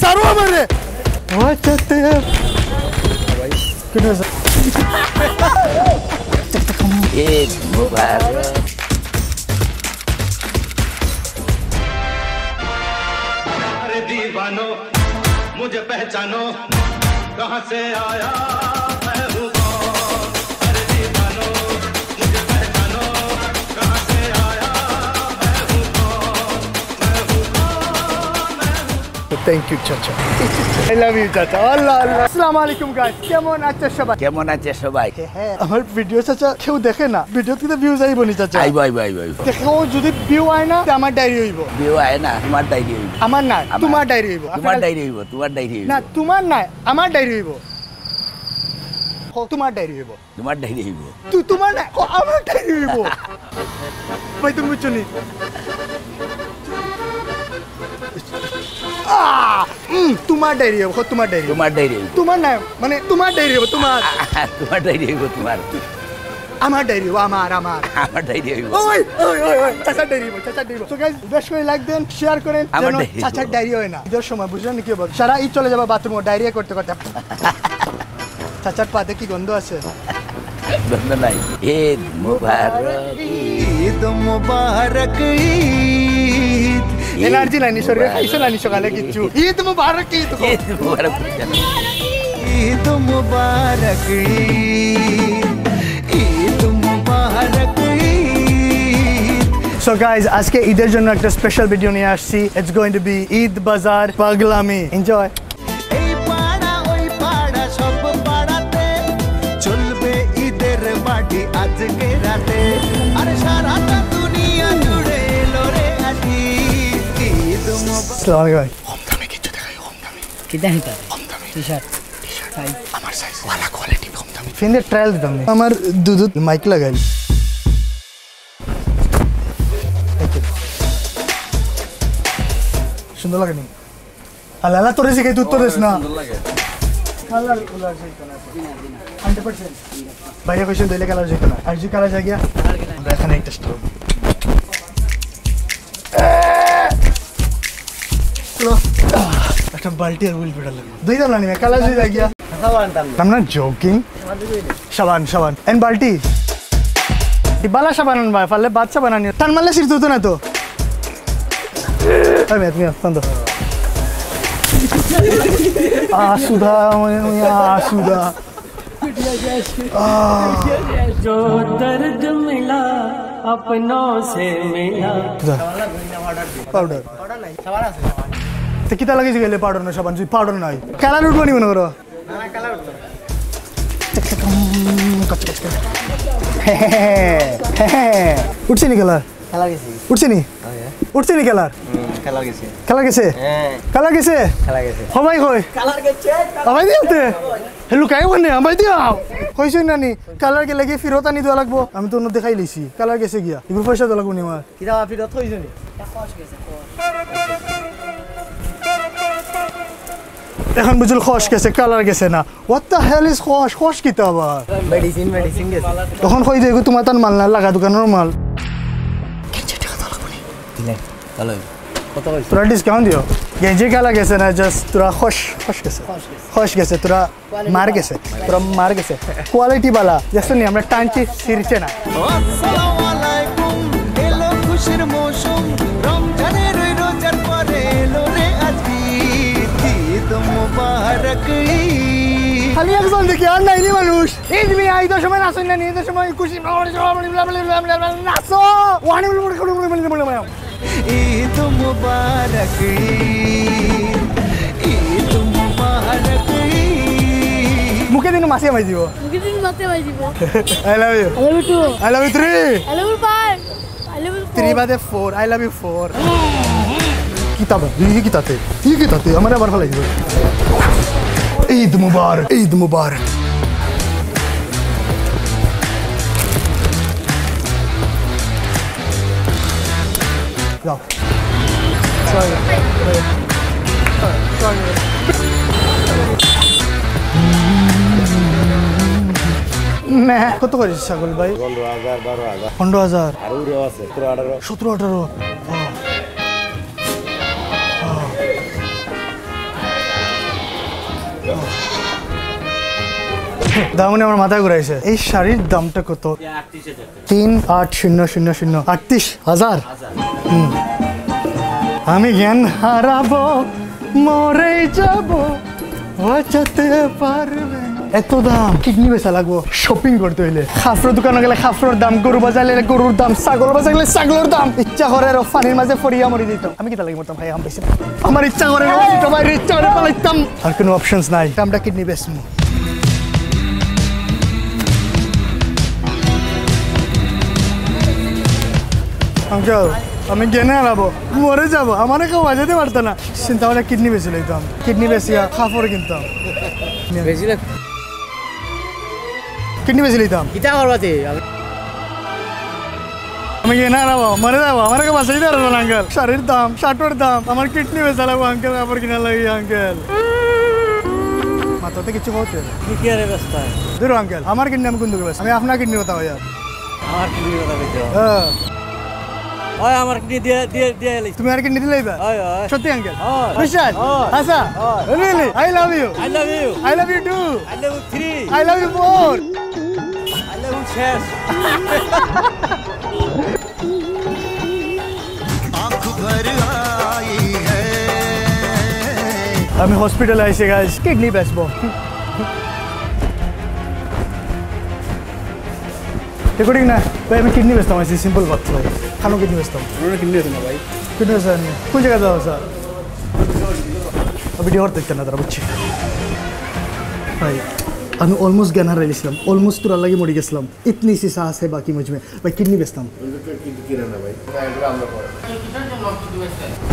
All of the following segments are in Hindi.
सर्वो मर रहे वहाँ चलते हैं कितने दीवानो मुझे पहचानो कहाँ से आया मैं हूँ कौन। अरे दीवानो मुझे पहचानो कहाँ से आया मैं हूँ कौन, मैं हूँ कौन, मैं हूँ। थैंक यू चाचा, I love you चाचा। अल्लाह अल्लाह। अस्सलामुअलैकुम गाइस, केमन आछेन सबाई? केमन आछेन सबाई? আমার ভিডিও চাচা কেউ দেখে না, ভিডিওতে তো ভিউজ আইবো নি চাচা? আইবো আইবো আইবো। দেখো যদি ভিউ আয় না তো আমার ডায়রি হইবো। ভিউ আয় না আমার ডায়রি হইবো। আমার না তোমার ডায়রি হইবো। তোমার ডায়রি হইবো, তোমার ডায়রি হইবো। না তোমার না আমার ডায়রি হইবো। কো তোমার ডায়রি হইবো। তোমার ডায়রি হইবো। তুই তোমার না কো আমার ডায়রি হইবো। ভাই তুমি চলি। तुम्हार डायरी हो, तुम्हार डायरी, तुम्हार डायरी, तुम्हार ना माने तुम्हार डायरी हो, तुम्हार तुम्हार डायरी हो, तुम्हार আমার ডায়রি ও আমার আমার আমার ডায়রি ও ওই ওই ওই চাচা ডায়রি বল, চাচা ডায়রি। সো গাইস বেশি করে লাইক দেন, শেয়ার করেন যেন চাচা ডায়রি হয় না। এর সময় বুঝলেন কি বল, সারা ই চলে যাবে বাথরুম ডায়রি করতে করতে। চাচার পাতে কি গন্ধ আছে? গন্ধ নাই। ঈদ মোবারক, ঈদ মোবারক, ঈদ एनर्जी लानी सर ऐसे लानी सकाले किच्चू। ईद मुबारक, ईद मुबारक, ईद मुबारक, ईद मुबारक। So guys आज के ईदर जन्म एक स्पेशल वीडियो नहीं आशी। It's going to be Eid बाजार पागलामी। Enjoy। এই পাড়া ওই পাড়া সব পাড়াতে চলবে ঈদের পার্টি আজকে রাতে। আরে সারা দুনিয়া জুড়ে লরে আজি। Assalamualaikum. Homdami किच्छ देखाई homdami। किधर है तेरा? Homdami। T-shirt। T-shirt size। हमारे size वाला quality homdami। फिर ने trial दिया हमने। हमारे दूध माइक लगाई। सुंदर लगे नहीं? अलाला तोरे से कहीं दूध तोरे से ना? अलाला उलाला से इतना। 100%। भैया क्वेश्चन दे ले कलर जी करना। अर्जी कलर जा गया? देखा नहीं टेस्ट हो। लो अच्छा बाल्टी और व्हील पेडल लगा दो इधर लाने में काला जी रह गया सामान तम तम ना जोकिंग सामान सामान एंड बाल्टी डिबाला सामान भाई फले बादशाह बनानी तन मले सिर तो ना तो अरे मैं तुम्हें तन दो आसुदा आसुदा जो दर्द मिला अपनों से मिला पाउडर पाउडर नहीं सवारा से तो कितना लगे जिगले पाउडर ना साबुन जी पाउडर ना आई काला लूट बनी बनो करो ना काला लूट कच कच कच हे हे हे उठ से निकला काला कैसे उठ से नहीं उठ से निकला काला कैसे काला कैसे काला कैसे काला कैसे हो भाई होय काला कैसे हमारे दिलते हेलो काय बने हमारे दिया होय सुन ना नहीं काला के लगे फिर होता नहीं तो लगबो हम तो उन्हें दिखाई लेसी काला कैसे गया इबो पैसा तो लगो नहीं मार किदा फिर होत होय सुन खोश कैसे এখন বুঝল খোশ কেসে কালার কেসে না व्हाट द হেল ইজ খোশ খোশ কি তবা মেডিসিন মেডিসিন কেসে তখন কই দেগো তোমার তান মাল না লাগা দোকানের মাল কেঞ্জে টাকা দাও লাগবনি দিলে ভালো কত হইছে তোরা ডিসকাউন্ট দিও গেঞ্জি কালা কেসে না জাস্ট তোরা খোশ খোশ কেসে তোরা মার কেসে তোরা মার কেসে কোয়ালিটি वाला जैसे नहीं আমরা টানছি সিরছে না আসসালামু আলাইকুম এলো খুশির মৌসুম রমজানের রোজার পরে এলো রে मुबारक खाली एक जन देखिए और नहीं मानुष ईद में आई तो समय नाचो नहीं ईद समय खुशी और नाचो वाणी ईद मुबारक ईद मुबारक मुके दिन मासे भाई जीवो मुके दिन मासे भाई जीवो I love you I love you two I love you three I love you five I love you three by four I love you four किताब ये किताब थे हमारे बार फलाइए ईद मुबारक ईद मुबारक जाओ सॉरी सॉरी मैं কত করেছিস ছাগল ভাই 15000 12000 15000 আর ওরে আছে 17 18 17 18 हाँ दामने আমার মাথা ঘুরাইছে এই শাড়ির দামটা কত 38000 38000 আমি জ্ঞান হারাবো মরে যাব বাঁচতে পারবে এত দাম কিডনি বেচা লাগবো শপিং করতে হইলে খাফরো দোকানে গেলে খাফরোর দাম গরু বাজারে গরুর দাম ছাগল বাজারে গেলে ছাগলের দাম ইচ্ছা করে আর পানির মাঝে পড়িয়া মরে যেতাম আমি কি তা লাগি মরতাম ভাই আমি বেশি আমার ইচ্ছা করে তোমার ইচ্ছা করে পালাইতাম আর কোনো অপশনস নাই আমরা কিডনি বেচমু अंकल हमें गेने हराब मरे जाब हमारे क्यों बजाते पड़ता ना चिंता वाले किडनी बेच लेता हम किडनी बेचिया खाफोर किनता किडनी बेच लेता हम कितना करवाते हमें गेने हराब मरे जाब हमारे क्यों बजाते पड़ता ना अंकल शरीर दाम शाटवर दाम हमारे किडनी बेच लगा अंकल खाफोर किना लगी अंकल माता तो किच्छ बहुत है दूर अंकल हमारे किडनी हम कुंद के बस हमें अपना किडनी बताओ यार हमारे किडनी बताओ ওই আমার কি দিয়ে দিয়ে দিয়ে লাইছি তুমি আর কি নিতে লাইবা ওই ওই সত্যি আঙ্কেল বিশ্বাস আচ্ছা really I love you I love you I love you two I love you 3 I love you 4 I love you 6 आंख भर आई है আমি হসপিটালে আইছি गाइस কিডনি বেচবো रिकॉर्डिंग ना भाई मैं किडनी बेचता हूँ ऐसी सिंपल बात है भाई खानों किडनी बेचता हूँ उन्होंने किडनी बेचना भाई किडनी बेचना नहीं कुछ जगह जाओ सर अभी और देखते ना तेरा बच्चे भाई हमें ऑलमोस्ट गहना रह लिया ऑलमोस्ट तो अलग ही मोड़ी गया इतनी सी साहस है बाकी मुझ में भाई किडनी बेचता हूँ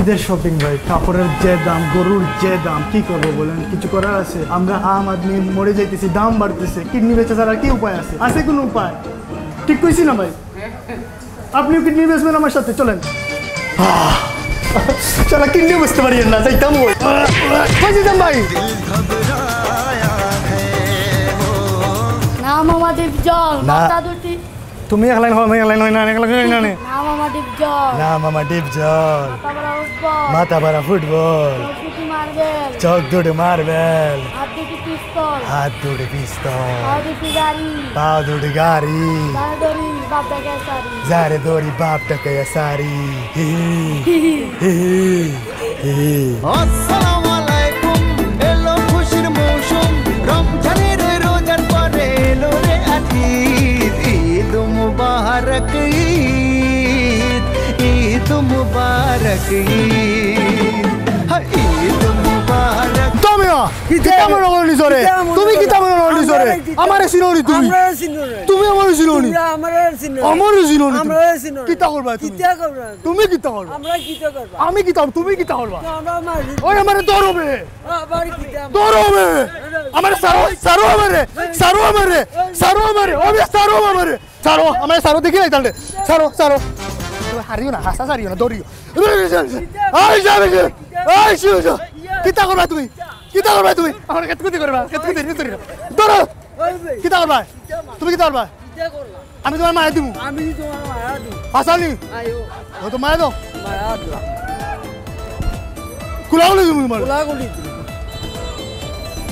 इधर शॉपिंग भाई कपड़े जे दाम गरुर जे दाम की करबो बोलें किछु करा आछे आमरा आम आदमी मरे जाइतेछि दाम बाड़तेछे किडनी बेचा छाड़ा कि उपाय आछे आछे कोनो उपाय ठीक कोई सी ना भाई अपनी किडनी बेच में ना मचाते चलें चला किडनी बेचते बड़ी है ना सही तम हो बस इतना भाई नाम हमारे बिजल माता दूती तुम्हें अगले हो मैं अगले हो ना अगले हो ना नाम हमारे बिजल माता बड़ा फुटबॉल चौक दूध मार्बल हाथ दूध पिस्तौल पाव दूध गारी जारे दोरी बाप तक या सारी अस्सलामुअलैकुम एलो खुशीर मौसम रमजानेर रोजार परे एलो रे ईद ईद मुबारक ईद मुबारक ईद मुबारक किता मन रोनी सरे তুমি কিতা মন রনি সরে আমারে চিনোনি তুমি আমারে চিনোনি তুমি আমারে চিনোনি আমরা আমারে চিনোনি আমারে চিনোনি আমারে চিনোনি কিতা করবা তুমি কিতা করবা তুমি কিতা করবা আমরা কিতা করবা আমি কিতা তুমি কিতা করবা আমরা মারি ওরে আমারে দরবে আবার কিতা দরবে আমারে সারো সারো আমারে সারো আমারে সারো আমারে ওবে সারো আমারে সারো আমারে সারো দেখি না তালে সারো সারো তুমি হারিও না হাসা সারিও না দরিও আই যাবে আই শুজো কিতা করবা তুমি কিতা করবা তুমি আমার কতক্ষণ করবা কতক্ষণ দেরি করি ধরো কিতা করবা তুমি কিতা করবা কিতা করলা আমি তোমার মায়া দিমু আমি তোমার মায়া দিমু হাসালি আইও ও তো মায়া দাও মায়া দাও কুলাগুলি দিমু তোমার কুলাগুলি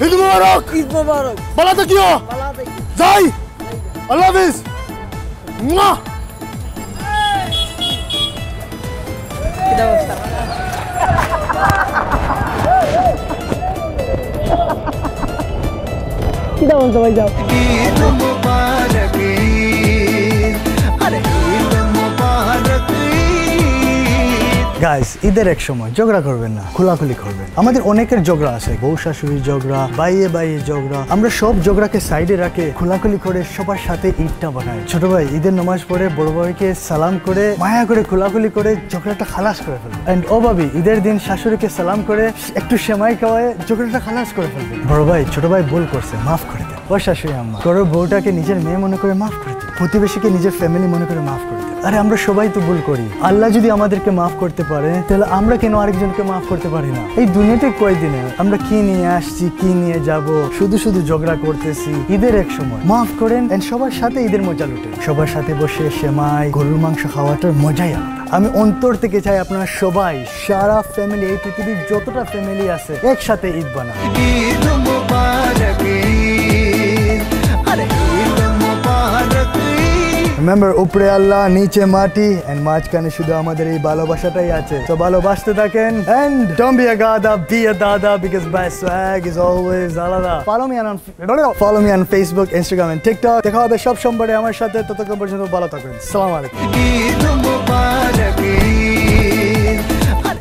ঈদ মোবারক ঈদ মোবারক বলা তো কিও বলা তো কি যাই আল্লাহ হাফেজ মুয়া কিতা অবস্থা किदा बोलता भाई जाओ ईद मुबारक अरे ईद मुबारक गाइस इधर एक समय झगड़ा করবেন না খোলাখুলি করবেন আমাদের অনেকের ঝগড়া আছে বউ শাশুড়ির ঝগড়া বাইয়ে বাইয়ে ঝগড়া আমরা সব ঝগড়াকে সাইডে রাখে খোলাখুলি করে সবার সাথে ঈদটা বানাই ছোট ভাই ঈদের নামাজ পড়ে বড় ভাইকে সালাম করে মায়া করে খোলাখুলি করে ঝগড়াটা খালাস করে ফেলবে এন্ড ও ভাবি ঈদের দিন শাশুড়িকে সালাম করে একটু সেমাই খাওয়ায় ঝগড়াটা খালাস করে ফেলবে বড় ভাই ছোট ভাই ভুল করছে maaf করে দে ও শাশুড়ি আম্মা করো বউটাকে নিজের মেয়ে মনে করে maaf করে দে প্রতিবেশীকে নিজের ফ্যামিলি মনে করে maaf করে दे আরে আমরা সবাই তো ভুল করি আল্লাহ যদি আমাদেরকে maaf করতে सबाई सारा फैमिली पृथ्वी जोटा फैमिली एक साथ ईद बना Remember, upre Allah, niche mati, and majkhane shudhu amader ei balobashatai ache. So balobashte thaken, and don't be a gada, be a dada, because my swag is always alada. Follow me on Facebook, Instagram, and TikTok. Dekha hobe shob shombore amar sathe, totokon porjonto bhalo thakben. Assalamu alaikum.